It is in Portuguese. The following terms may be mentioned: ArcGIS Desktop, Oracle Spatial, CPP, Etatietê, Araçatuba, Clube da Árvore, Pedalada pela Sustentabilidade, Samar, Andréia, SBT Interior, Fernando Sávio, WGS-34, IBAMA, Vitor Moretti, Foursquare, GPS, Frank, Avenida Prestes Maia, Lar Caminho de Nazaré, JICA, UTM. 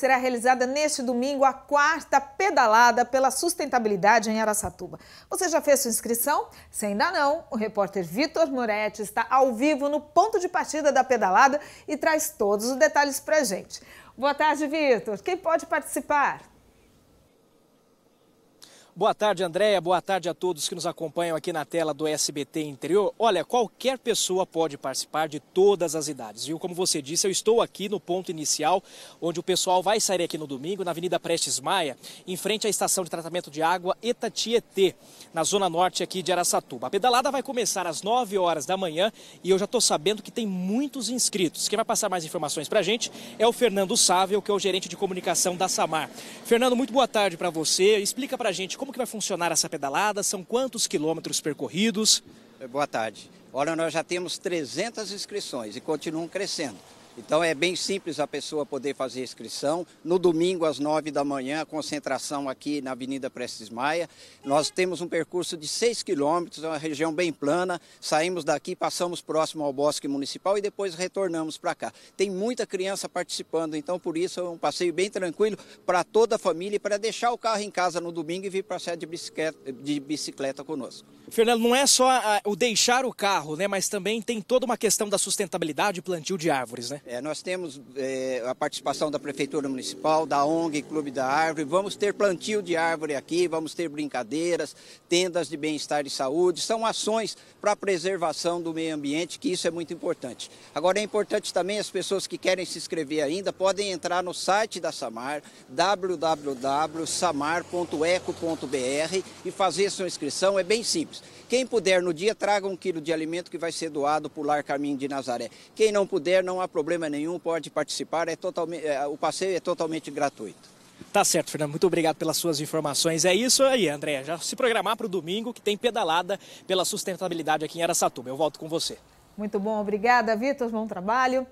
Será realizada neste domingo a 4ª Pedalada pela Sustentabilidade em Araçatuba. Você já fez sua inscrição? Se ainda não, o repórter Vitor Moretti está ao vivo no ponto de partida da pedalada e traz todos os detalhes pra gente. Boa tarde, Vitor. Quem pode participar? Boa tarde, Andréia. Boa tarde a todos que nos acompanham aqui na tela do SBT Interior. Olha, qualquer pessoa pode participar, de todas as idades, viu? Como você disse, eu estou aqui no ponto inicial, onde o pessoal vai sair aqui no domingo, na Avenida Prestes Maia, em frente à estação de tratamento de água Etatietê, na zona norte aqui de Araçatuba. A pedalada vai começar às 9 horas da manhã e eu já estou sabendo que tem muitos inscritos. Quem vai passar mais informações para a gente é o Fernando Sávio, que é o gerente de comunicação da Samar. Fernando, muito boa tarde para você. Explica para a gente como que vai funcionar essa pedalada, são quantos quilômetros percorridos? Boa tarde. Olha, nós já temos 300 inscrições e continuam crescendo. Então é bem simples a pessoa poder fazer inscrição. No domingo às 9 da manhã, concentração aqui na Avenida Prestes Maia. Nós temos um percurso de 6 quilômetros, é uma região bem plana. Saímos daqui, passamos próximo ao Bosque Municipal e depois retornamos para cá. Tem muita criança participando, então por isso é um passeio bem tranquilo para toda a família e para deixar o carro em casa no domingo e vir passear de bicicleta conosco. Fernando, não é só o deixar o carro, né? Mas também tem toda uma questão da sustentabilidade e plantio de árvores, né? Nós temos a participação da Prefeitura Municipal, da ONG, Clube da Árvore. Vamos ter plantio de árvore aqui, vamos ter brincadeiras, tendas de bem-estar e saúde. São ações para a preservação do meio ambiente, que isso é muito importante. Agora, é importante também, as pessoas que querem se inscrever ainda podem entrar no site da Samar, www.samar.eco.br, e fazer sua inscrição. É bem simples. Quem puder no dia, traga 1 quilo de alimento que vai ser doado para o Lar Caminho de Nazaré. Quem não puder, não há problema nenhum, pode participar, o passeio é totalmente gratuito. Tá certo, Fernando. Muito obrigado pelas suas informações. É isso aí, Andréia. Já se programar para o domingo, que tem pedalada pela sustentabilidade aqui em Araçatuba. Eu volto com você. Muito bom, obrigada, Vitor. Bom trabalho.